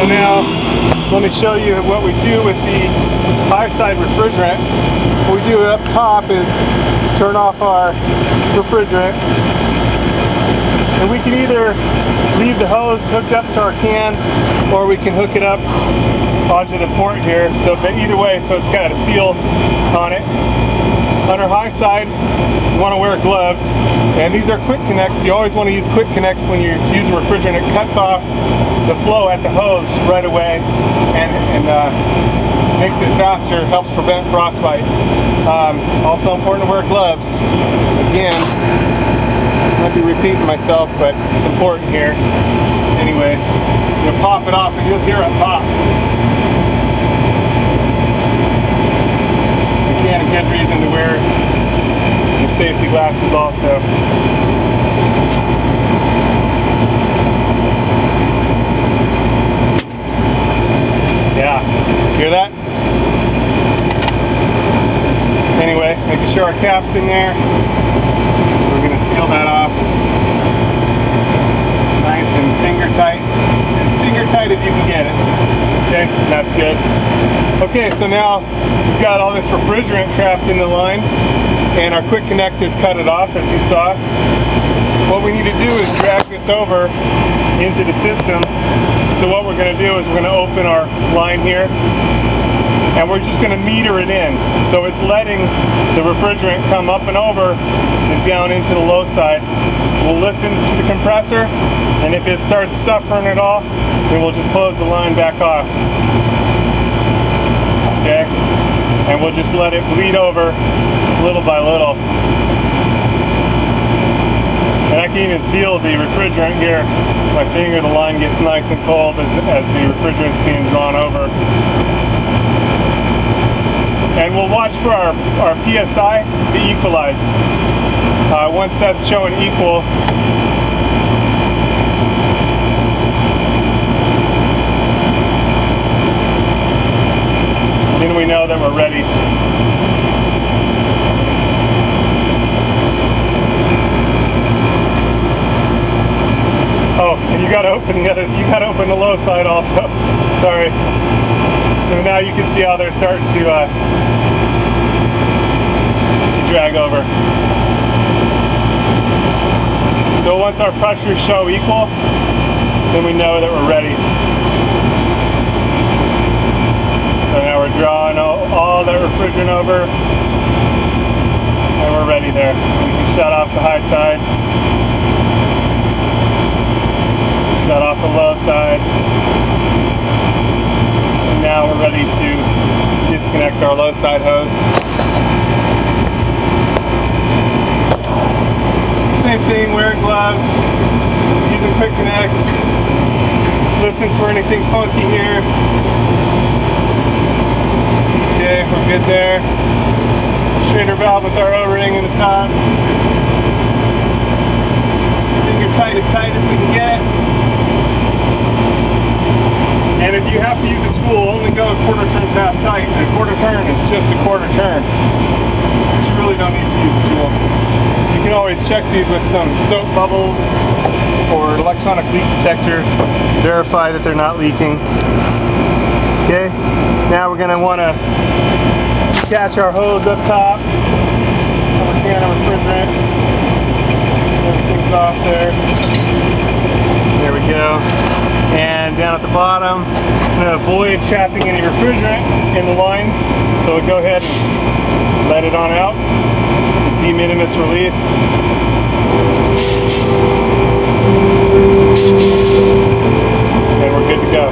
So now let me show you what we do with the high side refrigerant. What we do up top is turn off our refrigerant, and we can either leave the hose hooked up to our can or we can hook it up onto the port here. So either way, so it's got a seal on it. On our high side, you want to wear gloves, and these are quick connects. You always want to use quick connects when you use a refrigerant. It cuts off the flow at the hose right away and makes it faster, helps prevent frostbite. Also important to wear gloves. Again, I might be repeating myself, but it's important here. Anyway, you'll pop it off and you'll hear it pop. Again, a good reason to wear your safety glasses also. Yeah, hear that? Anyway, making sure our cap's in there. We're going to seal that off. Nice and finger tight. As finger tight as you can get it. Okay, that's good. Okay, so now we've got all this refrigerant trapped in the line, and our quick connect has cut it off, as you saw. What we need to do is drag this over into the system. So what we're going to do is we're going to open our line here, and we're just going to meter it in. So it's letting the refrigerant come up and over and down into the low side. We'll listen to the compressor, and if it starts suffering at all, then we'll just close the line back off. Okay? And we'll just let it bleed over little by little. And I can even feel the refrigerant here. My finger, the line gets nice and cold as the refrigerant's being drawn over. And we'll watch for our PSI to equalize. Once that's showing equal, then we know that we're ready. Oh, and you gotta open the low side also. Sorry. So now you can see how they're starting to drag over. So once our pressures show equal, then we know that we're ready. So now we're drawing all that refrigerant over, and we're ready there. So we can shut off the high side. Shut off the low side, and now we're ready to disconnect our low side hose. Same thing, wear gloves, using quick connects, listen for anything funky here. Okay, we're good there. Schrader valve with our O ring in the top. Finger tight as we can get. And if you have to use a tool, only go a quarter turn past tight. And a quarter turn is just a quarter turn. You really don't need to use a tool. You can always check these with some soap bubbles or electronic leak detector. Verify that they're not leaking. Okay, now we're going to want to attach our hose up top. Our can of refrigerant. Everything's off there. There we go. And down at the bottom, I'm going to avoid trapping any refrigerant in the lines, so we'll go ahead and let it on out. It's a de minimis release. And we're good to go.